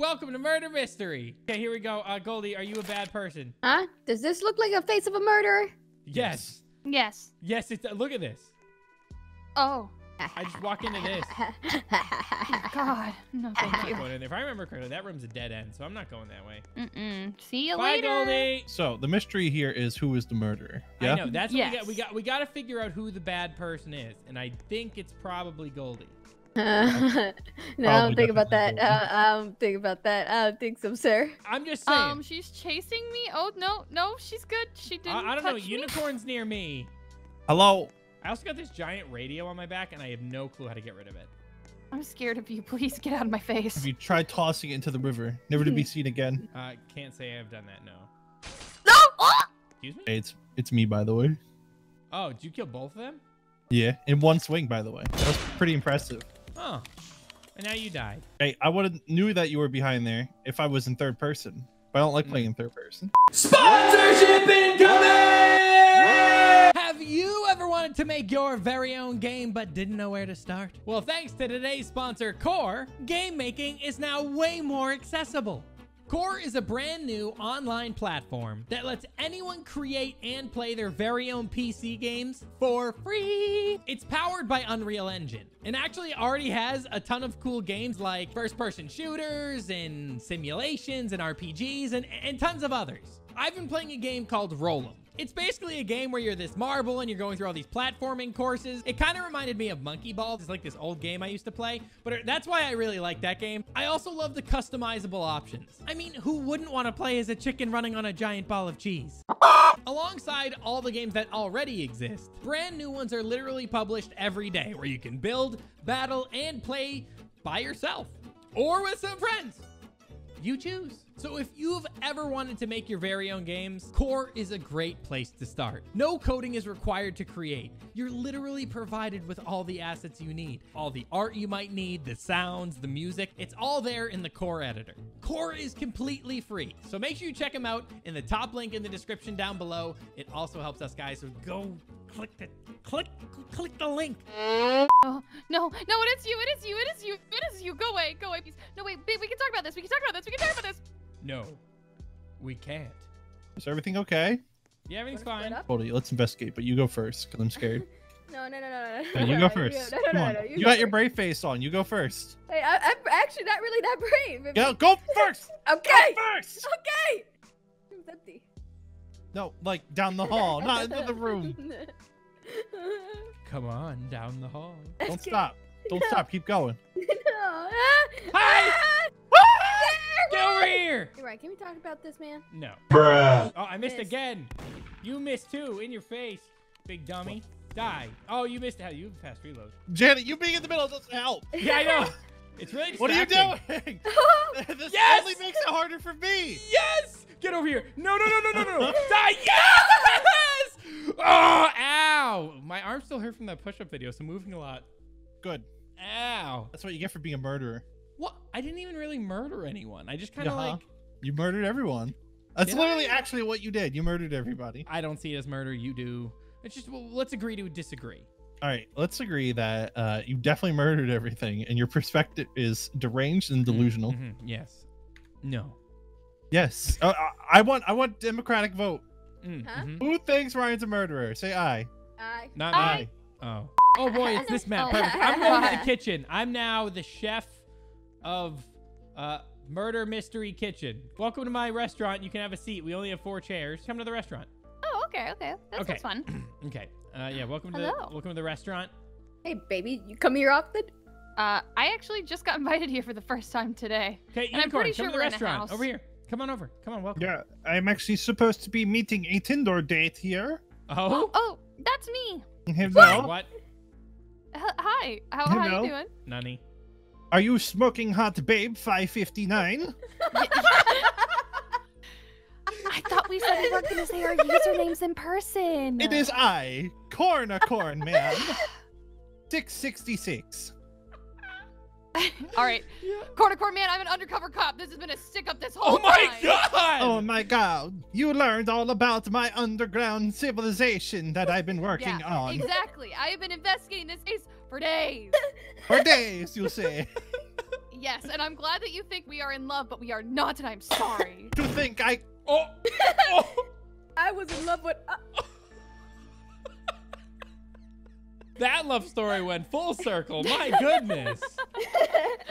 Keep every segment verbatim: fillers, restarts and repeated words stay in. Welcome to Murder Mystery. Okay, here we go. Uh, Goldie, are you a bad person? Huh? Does this look like a face of a murderer? Yes. Yes. Yes, it's, uh, look at this. Oh. I just walk into this. Oh, God. No, thank I'm you. Not going in there. If I remember correctly, that room's a dead end, so I'm not going that way. Mm-mm. See you Bye, later. Goldie. So the mystery here is who is the murderer. Yeah? I know. That's yes. what we got. We got. We got to figure out who the bad person is, and I think it's probably Goldie. Uh, no, I don't think about that. Uh, I don't think about that. I don't think so, sir. I'm just saying. Um, she's chasing me. Oh no, no, she's good. She didn't. I, I don't touch know. Me. Unicorn's near me. Hello. I also got this giant radio on my back, and I have no clue how to get rid of it. I'm scared of you. Please get out of my face. Have you tried tossing it into the river, never to be seen again? I uh, can't say I've done that. No. No. Oh! Excuse me. Hey, it's it's me, by the way. Oh, did you kill both of them? Yeah, in one swing, by the way. That was pretty impressive. Oh, and now you died. Hey, I would have knew that you were behind there if I was in third person. But I don't like playing in third person. Sponsorship incoming! Have you ever wanted to make your very own game but didn't know where to start? Well, thanks to today's sponsor, Core, game making is now way more accessible. Core is a brand new online platform that lets anyone create and play their very own P C games for free. It's powered by Unreal Engine and actually already has a ton of cool games like first-person shooters and simulations and R P Gs and, and tons of others. I've been playing a game called Roll'em. It's basically a game where you're this marble and you're going through all these platforming courses. It kind of reminded me of Monkey Ball. It's like this old game I used to play, but that's why I really like that game. I also love the customizable options. I mean, who wouldn't want to play as a chicken running on a giant ball of cheese? Alongside all the games that already exist, brand new ones are literally published every day where you can build, battle, and play by yourself or with some friends. You choose. So if you've ever wanted to make your very own games, Core is a great place to start. No coding is required to create. You're literally provided with all the assets you need, all the art you might need, the sounds, the music. It's all there in the Core editor. Core is completely free. So make sure you check them out in the top link in the description down below. It also helps us guys, so go click the click click the link. Oh, no, no, it is you, it is you, it is you, it is you. Go away, go away, please. No, wait, we can talk about this. We can talk about this. We can talk about this. No, we can't. Is everything okay? Yeah, everything's fine. Goldie, let's investigate, but you go first, because I'm scared. no, no, no, no, no. You go first. You got your brave face on. You go first. Hey, I, I'm actually not really that brave. If yeah, go first. Okay. Go first. Okay. It's empty. No, like down the hall, not into the room. Come on, down the hall. Don't okay. stop. Don't no. stop. Keep going. No. Hi. Get over here! You're right, can we talk about this, man? No. Bruh. Oh, I missed, missed again. You missed too, in your face, big dummy. Die. Oh, you missed how you fast reload. Janet, you being in the middle doesn't help. Yeah, I know. It's really distracting. What are you doing? This yes! only makes it harder for me. Yes! Get over here. No, no, no, no, no, no. Die. Yes! Oh, ow. My arm still hurt from that push-up video, so moving a lot. Good. Ow. That's what you get for being a murderer. What? I didn't even really murder anyone. I just kind of uh-huh. like... You murdered everyone. That's literally I? actually what you did. You murdered everybody. I don't see it as murder. You do. It's just, well, let's agree to disagree. All right. Let's agree that uh, you definitely murdered everything and your perspective is deranged and delusional. Mm-hmm. Yes. No. Yes. uh, I want I want democratic vote. Mm. Huh? Who thinks Ryan's a murderer? Say aye. Aye. Not aye. Aye. Oh. Oh, boy. It's this map. Perfect. I'm going to the kitchen. I'm now the chef of uh Murder Mystery Kitchen. Welcome to my restaurant. You can have a seat. We only have four chairs. Come to the restaurant. Oh, okay, okay. That okay. sounds fun. Okay. Uh yeah, welcome Hello. to welcome to the restaurant. Hey baby, you come here often? Uh I actually just got invited here for the first time today. Okay, and Unicorn, I'm pretty sure come to the restaurant. Over here. Come on over. Come on, welcome. Yeah, I'm actually supposed to be meeting a Tinder date here. Oh? Oh, oh that's me. Hello. What? H hi. How Hello. how you doing? Nani. Are you smoking hot, babe? five fifty-nine. I thought we said we weren't gonna say our usernames in person. It is I, Corna Corn Man, six sixty-six. All right, yeah. Corna Corn Man, I'm an undercover cop. This has been a stick up this whole time. Oh my god! Oh my god! You learned all about my underground civilization that I've been working yeah, on. Exactly. I have been investigating this case. For days. For days, you say. yes, and I'm glad that you think we are in love, but we are not, and I'm sorry. To think I... Oh! Oh. I was in love with... Uh That love story went full circle. My goodness.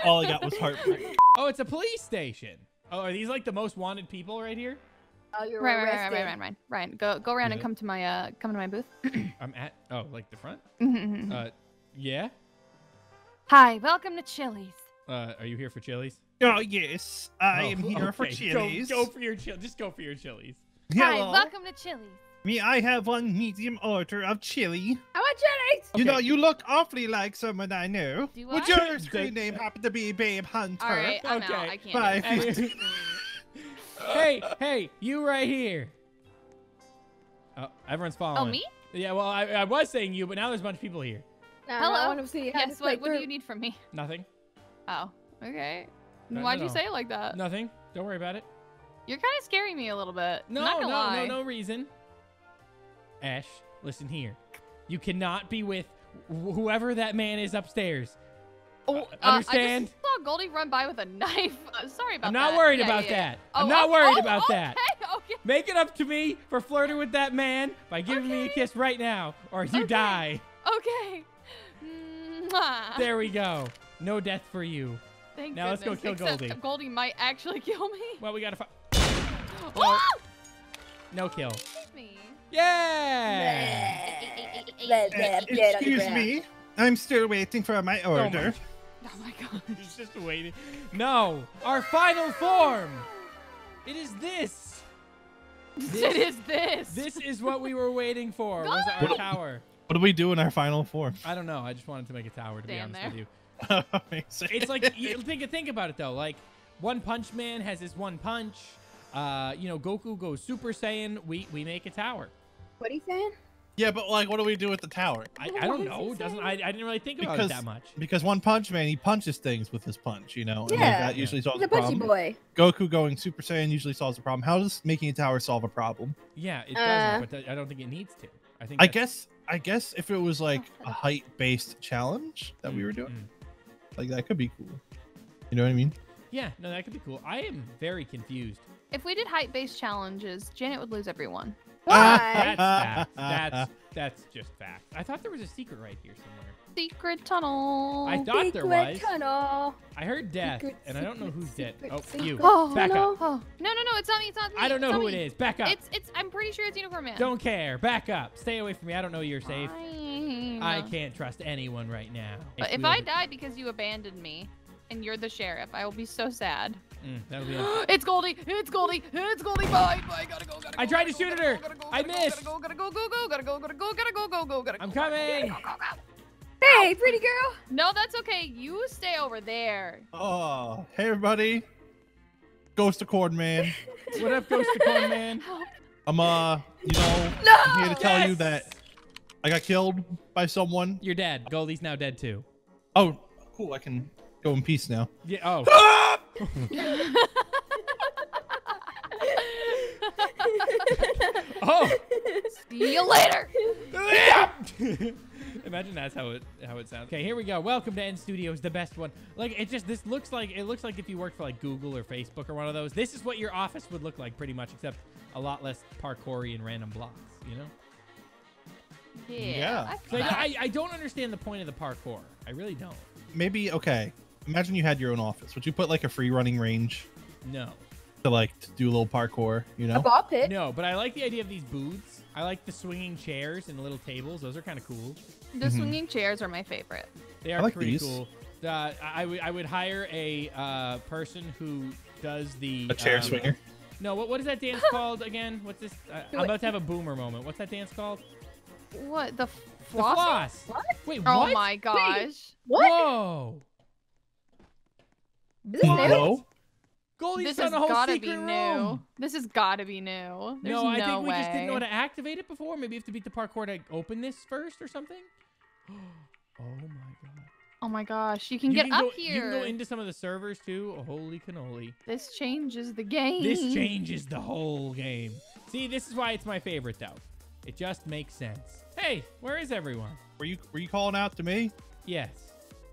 All I got was heartbreak. Oh, it's a police station. Oh, are these like the most wanted people right here? Oh, you're right, right, right, right, right, right. Ryan, go, go around yeah. and come to my, uh, come to my booth. I'm at, oh, like the front. Mm-hmm. Uh, yeah. Hi, welcome to Chili's. Uh, are you here for Chili's? Oh yes, I oh, am here okay. for Chili's. Go, go for your chill. Just go for your Chili's. Hi, hello. Welcome to Chili's. Me, I have one medium order of chili. I want chilies! Okay. You know, you look awfully like someone I know. Do Would I? Your screen name happen to be Babe Hunter? All right, I'm okay. out. I can't. Bye. Hey, hey, hey, you right here. Oh, everyone's following. Oh, me? Yeah, well, I, I was saying you, but now there's a bunch of people here. No, hello. I want to see yes, what, what do you need from me? Nothing. Oh, okay. No, Why'd no, you no. say it like that? Nothing. Don't worry about it. You're kind of scaring me a little bit. No, Not gonna no, lie. no, no reason. Ash, listen here. You cannot be with wh whoever that man is upstairs. Oh, uh, understand? Uh, I just saw Goldie run by with a knife. Uh, sorry about that. I'm not that. worried yeah, about yeah. that. Oh, I'm not oh, worried oh, about okay, that. Okay. Make it up to me for flirting with that man by giving okay. me a kiss right now, or you okay. die. Okay. Mwah. There we go. No death for you. Thank now goodness. Let's go kill Except Goldie. Goldie might actually kill me. Well, we gotta fight. Oh. No kill. Excuse me. Yeah! Uh, excuse me, I'm still waiting for my order. Oh my, oh my god. He's just waiting. No, our final form. It is this. this. It is this. This is what we were waiting for. Was our what, tower. What do we do in our final form? I don't know. I just wanted to make a tower, to Stand be honest there. with you. It's like, you think, think about it though. Like, One Punch Man has his one punch. Uh, you know, Goku goes Super Saiyan. We we make a tower. What are you saying? Yeah, but like, what do we do with the tower? I, I don't know. Doesn't I? I didn't really think about because, it that much. Because One Punch Man, he punches things with his punch. You know, yeah. And like that yeah. usually solves He's a punchy problem. boy. Goku going Super Saiyan usually solves a problem. How does making a tower solve a problem? Yeah, it uh, doesn't. But I don't think it needs to. I think. I guess. I guess if it was like a height-based challenge that we were doing, mm-hmm. like that could be cool. You know what I mean? Yeah. No, that could be cool. I am very confused. If we did height-based challenges, Janet would lose everyone. Why? That's facts. That's, that's just facts. I thought there was a secret right here somewhere. Secret tunnel. I thought secret there was. Secret tunnel. I heard death, secret, and I don't know who's dead. Oh, secret. you. Oh, Back no. up. Oh. No, no, no. It's not me. It's not me. I don't know who me. it is. Back up. It's, it's, I'm pretty sure it's Unicorn Man. Don't care. Back up. Stay away from me. I don't know you're safe. Fine. I can't trust anyone right now. But if, if I die because you abandoned me and you're the sheriff, I will be so sad. Mm, that'll be awesome. It's Goldie! It's Goldie! It's Goldie! Bye! Bye! Gotta go! Gotta go! I tried to shoot at her! I missed! Gotta go! Gotta go! Gotta go! Gotta go! Gotta go! Gotta go! Gotta go! I'm coming! Hey, pretty girl! No, that's okay. You stay over there. Oh, hey everybody! Ghost of Corn Man. What up, Ghost of Corn Man? I'm uh, you know, no! I'm here to tell yes! you that I got killed by someone. You're dead. Goldie's now dead too. Oh, cool. I can go in peace now. Yeah. Oh. Ah! Oh! See you later. Imagine that's how it how it sounds. Okay, here we go. Welcome to N Studios, the best one. Like it just this looks like it looks like if you worked for like Google or Facebook or one of those. This is what your office would look like pretty much, except a lot less parkour-y and random blocks. You know? Yeah. yeah. I, like, I I don't understand the point of the parkour. I really don't. Maybe okay. Imagine you had your own office. Would you put like a free running range? No. To like to do a little parkour, you know? A ball pit? No, but I like the idea of these booths. I like the swinging chairs and the little tables. Those are kind of cool. The mm-hmm. swinging chairs are my favorite. They are I like pretty these. cool. Uh, I, w I would hire a uh, person who does the... A chair um, swinger? No, what, what is that dance called again? What's this? Uh, I'm about to have a boomer moment. What's that dance called? What? The floss? The floss. What? Wait, oh what? Oh my gosh. Wait, what? Whoa. Is this new? Goldie's this has gotta be room. new. This has gotta be new. There's no, I no think we way. just didn't know how to activate it before. Maybe you have to beat the parkour to open this first or something. Oh my god. Oh my gosh. You can you get can up go, here. You can go into some of the servers too. Oh, holy cannoli. This changes the game. This changes the whole game. See, this is why it's my favorite though. It just makes sense. Hey, where is everyone? Were you were you calling out to me? Yes.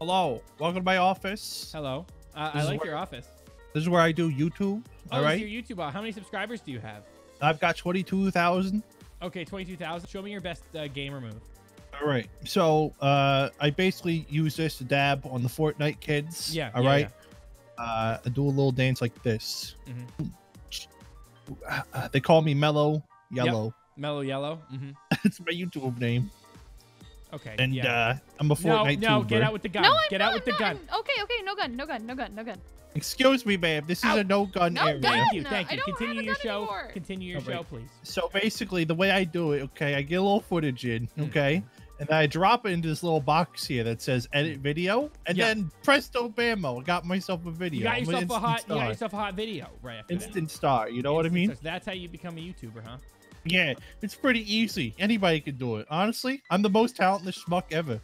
Hello. Welcome to my office. Hello. Uh, I like where, your office. This is where I do YouTube. Oh, all right. Your YouTube. How many subscribers do you have? I've got twenty-two thousand. Okay, twenty-two thousand. Show me your best uh, gamer move. All right. So uh, I basically use this to dab on the Fortnite kids. Yeah. All yeah, right. Yeah. Uh, I do a little dance like this. Mm-hmm. Uh, they call me Mellow Yellow. Yep. Mellow Yellow. Mm-hmm. It's my YouTube name. Okay. And yeah. uh, I'm a Fortnite No, no, tuber. Get out with the gun. No, I'm get not, out with I'm the not. gun. Okay, okay, no gun, no gun, no gun, no gun. Excuse me, ma'am. This is Ow. a no gun no area. Gun. Thank you, thank you. Continue your show. Anymore. Continue your oh, show, please. So basically, the way I do it, okay, I get a little footage in, okay, mm-hmm. and I drop it into this little box here that says edit video, and yep. then presto bammo, got myself a video. You got yourself a hot, star. you got yourself a hot video, right? After instant that. star. You know instant what I mean? Stars. That's how you become a YouTuber, huh? Yeah, it's pretty easy. Anybody could do it. Honestly, I'm the most talentless schmuck ever.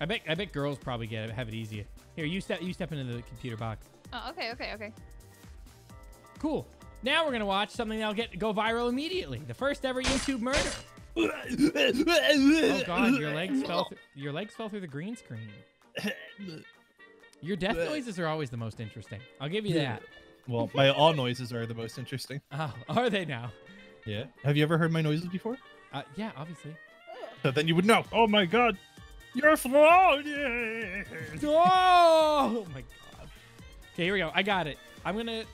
I bet. I bet girls probably get it, have it easier. Here, you step. You step into the computer box. Oh, okay, okay, okay. Cool. Now we're gonna watch something that'll get go viral immediately. The first ever YouTube murder. Oh God, your legs fell. Th your legs fell through the green screen. Your death noises are always the most interesting. I'll give you that. Well, my all noises are the most interesting. Oh, are they now? Yeah. Have you ever heard my noises before? Uh, yeah, obviously. So then you would know. Oh my God, you're floating. Oh, oh my God. Okay, here we go. I got it. I'm gonna.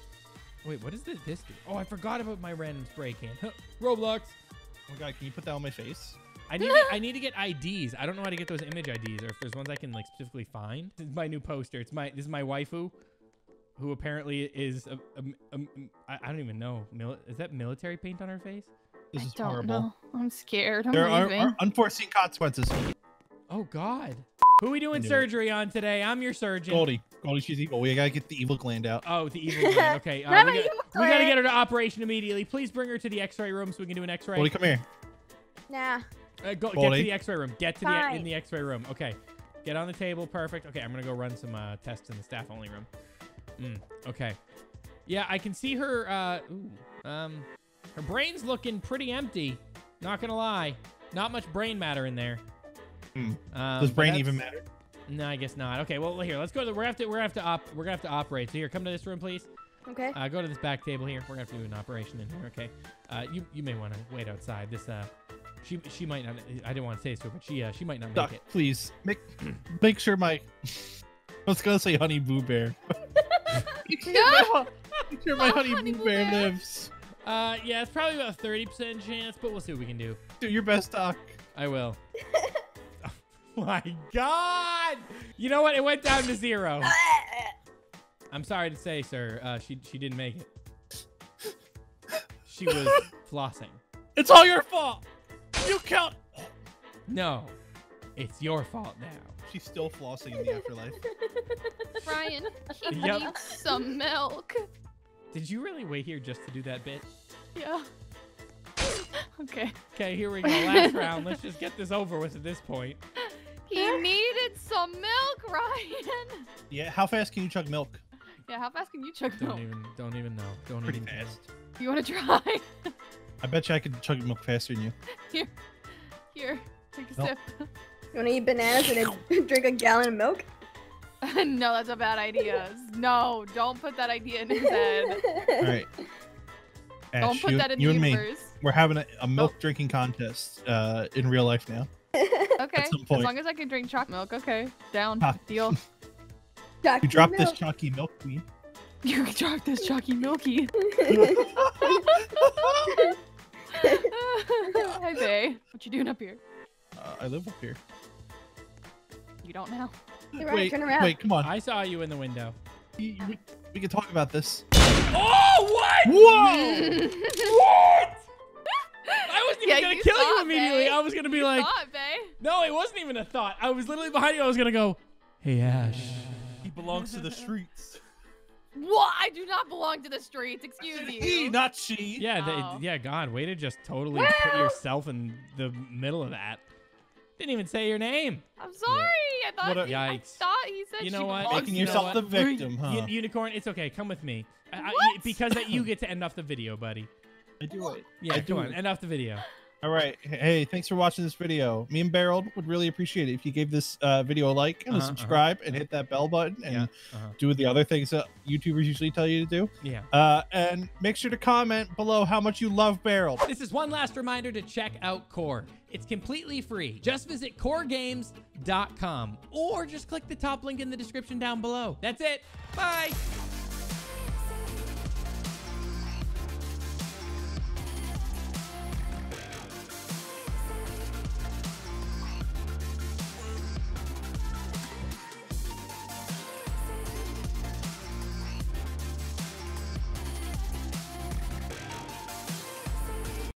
Wait, what is this? This do? Oh, I forgot about my random spray can. Roblox. Oh my God, can you put that on my face? I need. I need to get I Ds. I don't know how to get those image I Ds, or if there's ones I can like specifically find. This is my new poster. It's my. This is my waifu. Who apparently is, a, a, a, a, I don't even know. Mil is that military paint on her face? This I is don't horrible. Know. I'm scared. I'm there are, are unforeseen consequences. Oh, God. Who are we doing surgery it. on today? I'm your surgeon. Goldie. Goldie, she's evil. We got to get the evil gland out. Oh, the evil gland. Okay. Uh, we got to get her to operation immediately. Please bring her to the x-ray room so we can do an x-ray. Goldie, come here. Nah. Uh, go, get to the x-ray room. Get to Fine. the in the x-ray room. Okay. Get on the table. Perfect. Okay, I'm going to go run some uh, tests in the staff-only room. Mm, okay. Yeah, I can see her, uh, ooh, um, her brain's looking pretty empty. Not gonna lie. Not much brain matter in there. Mm. Um, Does brain even matter? No, I guess not. Okay, well, here, let's go to the, we're gonna have to, we're gonna have to op, we're gonna have to operate. So here, come to this room, please. Okay. Uh, go to this back table here. We're gonna have to do an operation in here, okay? Uh, you, you may want to wait outside. This, uh, she, she might not, I didn't want to say so, but she, uh, she might not make Doc, it. Please, make, make sure my, I was gonna say Honey Boo Bear. No! I'm sure my oh, honey, honey boo bear, bear lives. Uh, yeah, it's probably about thirty percent chance, but we'll see what we can do. Do your best, Doc. I will. Oh, my God! You know what? It went down to zero. I'm sorry to say, sir. Uh, she she didn't make it. She was flossing. It's all your fault. You count. No, it's your fault now. She's still flossing in the afterlife. Brian, he yep. needs some milk. Did you really wait here just to do that bit? Yeah. Okay. Okay, here we go. Last round. Let's just get this over with at this point. He needed some milk, Ryan. Yeah, how fast can you chug milk? Yeah, how fast can you chug don't milk? Even, don't even know. Don't Pretty even fast. Know. You want to try? I bet you I could chug milk faster than you. Here. Here. Take a nope. sip. You want to eat bananas and then drink a gallon of milk? No, that's a bad idea. No, don't put that idea in his head. All right. Ash, don't put you, that in the universe. We're having a, a milk oh. drinking contest uh, in real life now. Okay. At some point. As long as I can drink chocolate milk, okay. Down. Ah. Deal. Chocky you dropped this chalky milk queen. You dropped this chalky milky. Hi, Bay. What you doing up here? Uh, I live up here. You don't know. Right, wait, turn around. Wait, come on. I saw you in the window. We, we, we can talk about this. Oh, what? Whoa! What? I wasn't even yeah, going to kill thought, you immediately. Bae. I was going to be you like... Thought, no, it wasn't even a thought. I was literally behind you. I was going to go, hey, Ash. He belongs to the streets. What? I do not belong to the streets. Excuse me. He, not she. Yeah, oh. they, yeah, God. Way to just totally well. put yourself in the middle of that. Didn't even say your name. I'm sorry. Yeah. I thought. He, I thought he said. You know she what? Making you yourself know what? the victim, huh? Un unicorn. It's okay. Come with me. What? I, I, because that you get to end off the video, buddy. I do it. Yeah, I do it. End off the video. All right. Hey, thanks for watching this video. Me and Barold would really appreciate it if you gave this uh, video a like and uh-huh, a subscribe uh-huh. and hit that bell button and yeah, uh-huh. do the other things that YouTubers usually tell you to do. Yeah. Uh, and make sure to comment below how much you love Barold. This is one last reminder to check out Core. It's completely free. Just visit core games dot com or just click the top link in the description down below. That's it. Bye.